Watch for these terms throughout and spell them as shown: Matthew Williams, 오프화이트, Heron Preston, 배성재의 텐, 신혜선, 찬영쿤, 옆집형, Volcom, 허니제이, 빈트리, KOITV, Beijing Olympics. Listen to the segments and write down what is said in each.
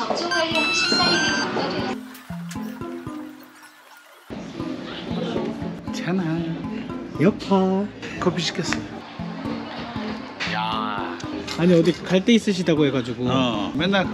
접종 완료 후 14일이 경과되었습니다. 괜찮아. 여파 커피 시켰어요. 야. 아니 어디 갈 데 있으시다고 해가지고. 맨날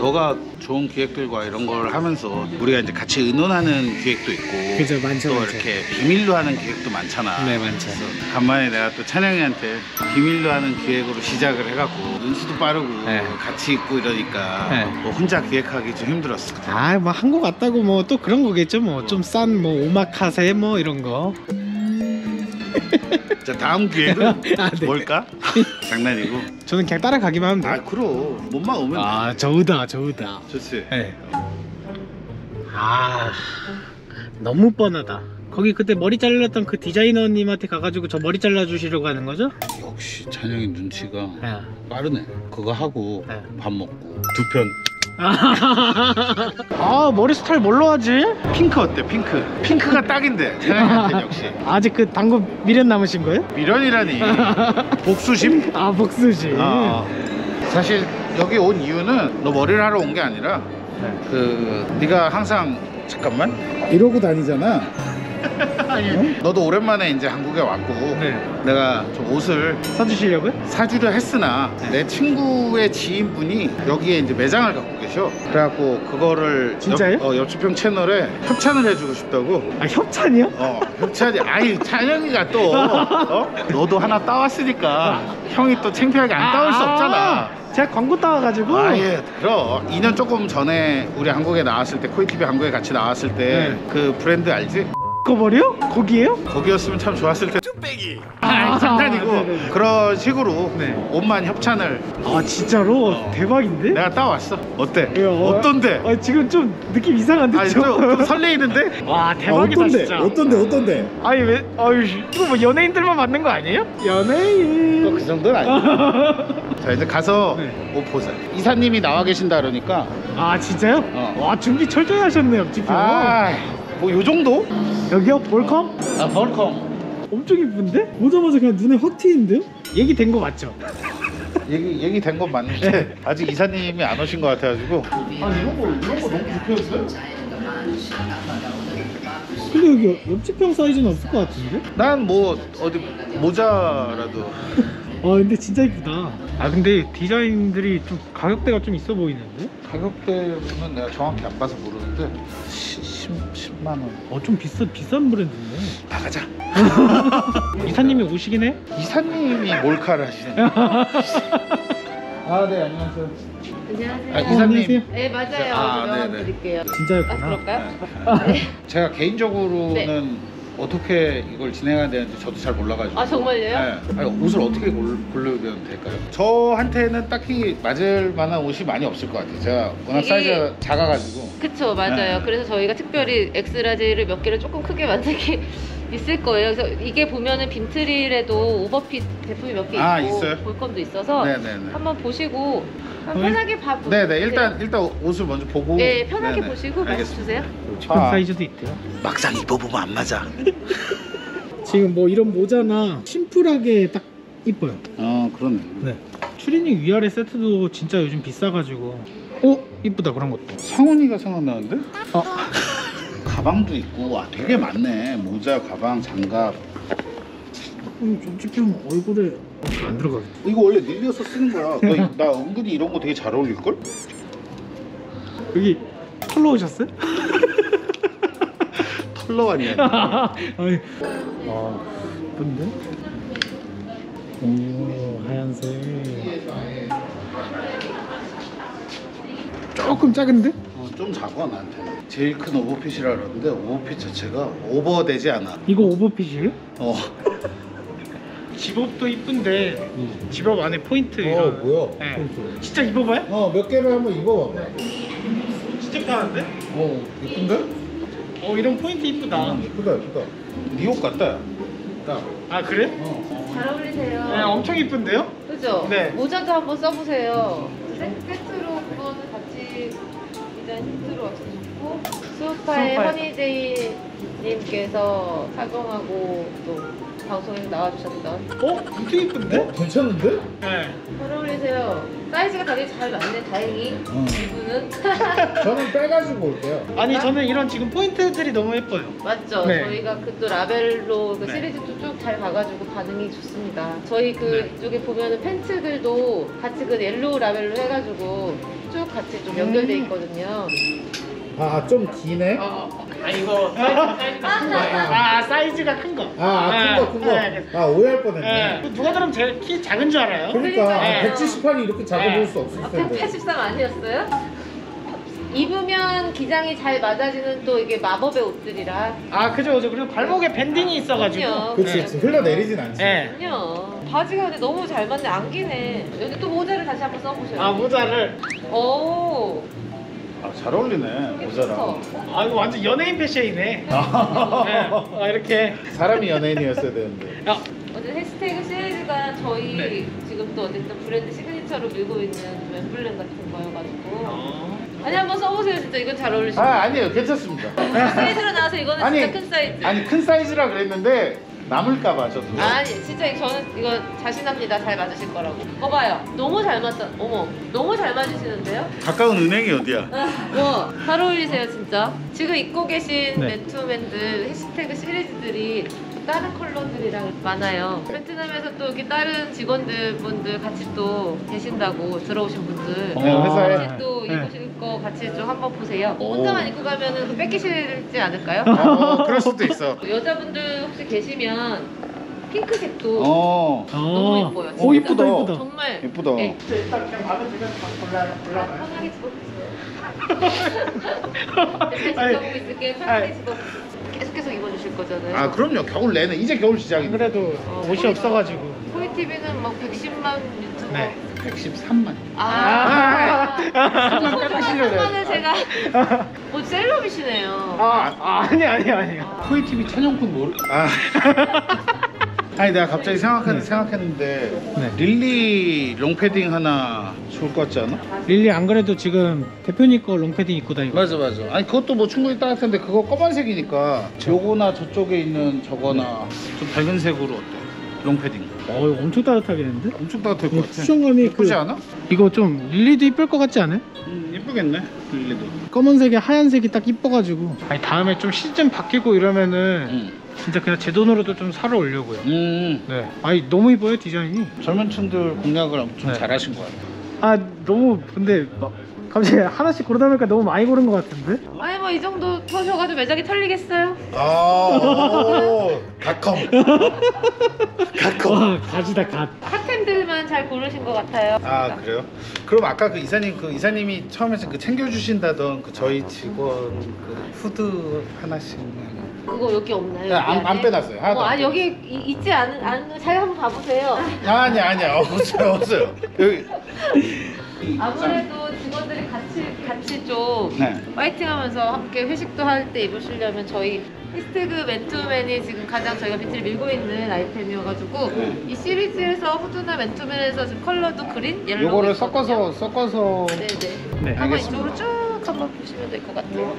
너가 좋은 기획들과 이런 걸 하면서 우리가 이제 같이 의논하는 기획도 있고, 그죠, 많죠, 또 이렇게 비밀로 하는 기획도 많잖아. 네, 많죠. 간만에 내가 또 찬영이한테 비밀로 하는 기획으로 시작을 해갖고 눈치도 빠르고, 네, 같이 있고 이러니까, 네, 뭐 혼자 기획하기 좀 힘들었어. 아, 뭐 한국 왔다고 뭐 또 그런 거겠죠. 뭐 좀 싼 뭐 오마카세 뭐 이런 거. 자, 다음 기획은 아, 네, 뭘까? 장난이고 저는 그냥 따라가기만 하면 돼요. 아, 그럼 몸만 오면 아, 저우다 저우다 좋지? 네. 아, 너무 뻔하다. 거기 그때 머리 잘랐던 그 디자이너님한테 가가지고 저 머리 잘라주시려고 하는 거죠? 역시 찬영이 눈치가, 네, 빠르네. 그거 하고, 네, 밥 먹고 두 편. 아, 머리 스타일 뭘로 하지? 핑크 어때? 핑크. 핑크가 딱인데 찬영이한테. 역시 아직 그 당구 미련 남으신 거예요? 미련이라니. 복수심? 아, 복수심. 사실 여기 온 이유는 너 머리를 하러 온 게 아니라, 네, 네가 항상 잠깐만 이러고 다니잖아. 너도 오랜만에 이제 한국에 왔고, 네, 내가 좀 옷을 사주시려고요? 사주려 했으나, 네, 내 친구의 지인분이 여기에 이제 매장을 갖고 계셔. 그래갖고 그거를 진짜요? 옆집형 채널에 협찬을 해주고 싶다고. 아, 협찬이요? 협찬이. 아니 찬영이가 또 너도 하나 따왔으니까 형이 또 창피하게 안 따올 수 없잖아. 제가 광고 따와가지고. 아예 들어. 2년 조금 전에 우리 한국에 나왔을 때, KOIT V 한국에 같이 나왔을 때 그, 네, 브랜드 알지? 거버려? 거기에요? 거기였으면 참 좋았을 텐데. 쭈빼기. 아, 장난이고. 아, 그런 식으로, 네, 옷만 협찬을. 아, 진짜로? 대박인데? 내가 따왔어. 어때? 예, 어떤데? 아, 지금 좀 느낌 이상한데? 아니, 좀 설레이는데? 와, 대박이다. 어떤데? 진짜 어떤데? 아니 왜? 아유, 이거 뭐 연예인들만 맞는 거 아니에요? 연예인 그 정도는 아니야. 자, 이제 가서, 네, 옷 보자. 이사님이 나와 계신다 그러니까. 아, 진짜요? 와, 준비 철저히 하셨네요. 지금 뭐 요 정도? 여기요? 볼컴? 아, 볼컴. 엄청 이쁜데? 오자마자 그냥 눈에 확 튀는데요? 얘기 된 거 맞죠? 얘기 된 건 맞는데, 네, 아직 이사님이 안 오신 것 같아가지고. 아니 이런 거 너무 불편했어요? 근데 여기 옆집형 사이즈는 없을 것 같은데? 난 뭐 어디 모자라도. 와, 근데 진짜 이쁘다. 아, 근데 디자인들이 좀 가격대가 좀 있어 보이는데? 가격대는 내가 정확히 안 봐서 모르는데 10만원. 좀 비싼 브랜드인데. 나가자. 이사님이 오시긴 해? 이사님이 몰카를 하시네. 아, 네, 안녕하세요. 안녕하세요. 아, 이사님. 안녕하세요. 네, 맞아요. 명함 드릴게요. 진짜였구나. 아, 그럴까요? 네. 제가 개인적으로는, 네, 어떻게 이걸 진행해야 되는지 저도 잘 몰라가지고. 아, 정말요? 네. 아니, 옷을 어떻게 고르면 될까요? 저한테는 딱히 맞을 만한 옷이 많이 없을 것 같아요. 제가 워낙 사이즈가 작아가지고. 그쵸, 맞아요. 네. 그래서 저희가 특별히 엑스라지를 몇 개를 조금 크게 만든 게 있을 거예요. 그래서 이게 보면은 빈트릴에도 오버핏 제품이 몇 개 있고, 있어요? 볼컴도 있어서. 네네네. 한번 보시고 편하게 봐보세요. 네네, 일단 옷을 먼저 보고. 네, 편하게, 네네, 보시고 말씀 주세요. 지금 사이즈도 있대요. 막상 입어보면 안 맞아. 지금 뭐 이런 모자나 심플하게 딱 이뻐요. 그러네. 네. 추리닝 위아래 세트도 진짜 요즘 비싸가지고. 이쁘다 그런 것도. 상훈이가 생각나는데? 가방도 있고. 와, 되게 많네. 모자, 가방, 장갑. 솔직히 얼굴에 안 들어가겠다. 이거 원래 늘려서 쓰는 거야. 나 은근히 이런 거 되게 잘 어울릴걸? 여기 털러 오셨어요? 털러 아니야. 아니. 와, 예쁜데? 오, 하얀색. 조금 작은데? 좀 작아. 나한테 제일 큰 오버핏이라 그러는데 오버핏 자체가 오버되지 않아. 이거 오버핏이에요? 집업도 이쁜데, 집업 안에 포인트 이런. 뭐야? 네. 포인트. 진짜 입어봐요? 몇 개를 한번 입어봐봐. 진짜 편한데? 이쁜데? 이런 포인트 이쁘다. 이쁘다. 네 옷 같다. 아, 그래? 잘 어울리세요. 네, 엄청 이쁜데요? 그죠? 네. 모자도 한번 써보세요. 세트로 그거는 같이 일단 힌트로 왔으면 좋고. 수우파의 허니제이 님께서 착용하고 또 방송에 나와주셨던. 엄청 예쁜데? 괜찮은데? 네. 잘 어울리세요. 사이즈가 되게 잘 맞네, 다행히. 이분은. 저는 빼가지고 올게요. 아니, 저는 이런 지금 포인트들이 너무 예뻐요. 맞죠? 네. 저희가 그 또 라벨로 그 시리즈 도 쭉 잘 봐가지고 반응이 좋습니다. 저희 그 이쪽에 보면은 팬츠들도 같이 그 옐로우 라벨로 해가지고 쭉 같이 좀 연결돼 있거든요. 아, 좀 기네? 아, 이거 사이즈가 큰 거예요. 아, 사이즈가 큰 거. 큰 거. 네. 아, 오해할 뻔했네. 네. 누가 들으면 제 키 작은 줄 알아요? 그러니까. 네. 178이 이렇게 작아 보일 수 없을 텐데. 183 아니었어요? 입으면 기장이 잘 맞아지는 또 이게 마법의 옷들이라. 아, 그죠. 그리고 발목에 밴딩이 있어가지고. 그치, 그치. 흘러내리진 않지. 그럼요. 바지가 근데 너무 잘 맞네. 안 기네. 여기 또 모자를 다시 한번 써보셔요. 아, 모자를. 오. 아, 잘 어울리네, 모자랑. 아, 이거 완전 연예인 패션이네. 아, 이렇게 사람이 연예인이었어야 되는데. 어제 해시태그 시리즈가 저희 지금 또 어쨌든 브랜드 시그니처로 밀고 있는 앰블렘 같은 거여가지고. 아니, 한번 써보세요. 진짜 이건 잘 어울리시죠? 아, 아니에요, 괜찮습니다. 사이즈로 나와서 이거는 아니, 진짜 큰 사이즈. 아니, 큰 사이즈라 그랬는데 남을까봐 저도. 아니, 진짜 저는 이거 자신합니다. 잘 맞으실 거라고. 봐봐요. 너무 잘 맞다. 어머, 너무 잘 맞으시는데요? 가까운 은행이 어디야? 뭐, 잘 어울리세요, 진짜. 지금 입고 계신 맨투맨들 해시태그 시리즈들이 다른 컬러들이랑 많아요. 베트남에서 또 여기 다른 직원분들 같이 또 계신다고 들어오신 분들 같이 또 입으실 거 같이 좀 한번 보세요. 혼자만 입고 가면은 뺏기실지 않을까요? 그럴 수도 있어. 여자분들 혹시 계시면 핑크색도 너무 예뻐요. 오, 예쁘다, 예쁘다. 정말 예쁘다. 네. 일단 그냥 마음에 들면 골라봐요. 편하게 집어보세요. 잘 집어보고 있을게요. 편하게 집어보세요. 계속 입어주실 거잖아요. 아, 그럼요. 겨울 내내. 이제 겨울 시작인데. 그래도 옷이 없어가지고. KOITV는 막 110만 유튜버. 네. 113만. 아, 113만을 제가. 뭐 셀럽이시네요. 아니요. KOITV 천연꾼 모르. 아니, 내가 갑자기 생각했는데 릴리 롱패딩 하나 좋을 것 같지 않아? 릴리 안 그래도 지금 대표님 거 롱패딩 입고 다니고. 맞아. 아니, 그것도 뭐 충분히 따뜻할 텐데 그거 검은색이니까 요거나 저쪽에 있는 저거나 좀 밝은 색으로 어때? 롱패딩. 어, 이거 엄청 따뜻하겠는데? 엄청 따뜻할 것 같아. 수정감이 예쁘지 않아? 이거 좀 릴리도 이쁠 것 같지 않아요? 예쁘겠네, 릴리도. 검은색에 하얀색이 딱 이뻐가지고. 아니, 다음에 좀 시즌 바뀌고 이러면은 진짜 그냥 제 돈으로도 좀 사러 오려고요. 네. 아니, 너무 이뻐요, 디자인이. 젊은 층들 공략을 엄청 잘하신 것 같아요. 아, 너무 근데 막 갑자기 하나씩 고르다 보니까 너무 많이 고른 것 같은데? 아니, 뭐 이 정도 터셔가지고 매장이 털리겠어요? 갓컴. 갓이다, 갓. 핫템들만 잘 고르신 것 같아요. 아, 그래요? 그럼 아까 그 이사님이 처음에 그 챙겨주신다던 그 저희 직원 그 후드 하나씩. 그거 여기 없나요? 안 빼놨어요. 아, 여기 있지 않은. 잘 한번 봐보세요. 아니야. 없어요. 여기. 아무래도 직원들이 같이 좀 파이팅하면서 함께 회식도 할 때 입으시려면 저희 해시태그 맨투맨이 지금 가장 저희가 빛을 밀고 있는 아이템이어가지고 이 시리즈에서 후드나 맨투맨에서 지금 컬러도 그린, 옐로우 이거를 섞어서 네네. 한번 이쪽으로 쭉 한번 보시면 될 것 같아요.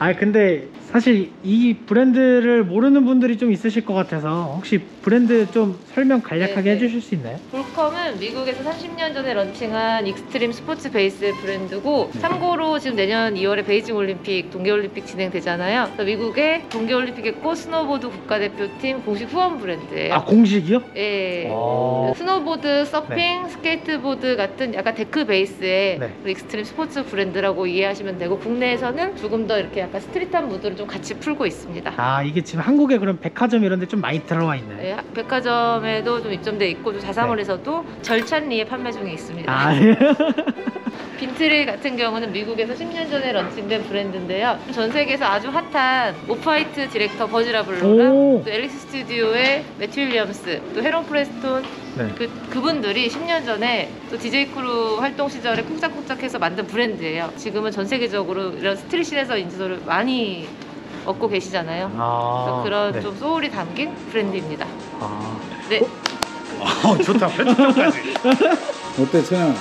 아, 근데 사실 이 브랜드를 모르는 분들이 좀 있으실 것 같아서 혹시 브랜드 좀 설명 간략하게 해주실 수 있나요? 볼컴은 미국에서 30년 전에 런칭한 익스트림 스포츠 베이스의 브랜드고, 참고로 지금 내년 2월에 베이징 올림픽, 동계올림픽 진행되잖아요. 그래서 미국의 동계올림픽에 꼭 스노보드 국가대표팀 공식 후원 브랜드예요. 아, 공식이요? 예. 스노보드, 서핑, 스케이트보드 같은 약간 데크 베이스의 익스트림 스포츠 브랜드라고 이해하시면 되고, 국내에서는 조금 더 이렇게 약간 스트릿한 무드를 좀 같이 풀고 있습니다. 아, 이게 지금 한국에 그런 백화점 이런 데 좀 많이 들어와 있나요? 예, 백화점에도 좀 입점돼 있고, 자사몰에서도 절찬리에 판매 중에 있습니다. 아, 예. 빈트리 같은 경우는 미국에서 10년 전에 런칭된 브랜드인데요. 전 세계에서 아주 핫한 오프화이트 디렉터 버질 아블로랑 또 앨리스 스튜디오의 매튜 윌리엄스, 또 헤론 프레스톤 그분들이 10년 전에 또 DJ 크루 활동 시절에 쿵짝쿵짝해서 만든 브랜드예요. 지금은 전 세계적으로 이런 스트릿씬에서 인지도를 많이 얻고 계시잖아요. 그래서 그런 좀 소울이 담긴 브랜드입니다. 네. 좋다. 편집점까지. 어때, 채영?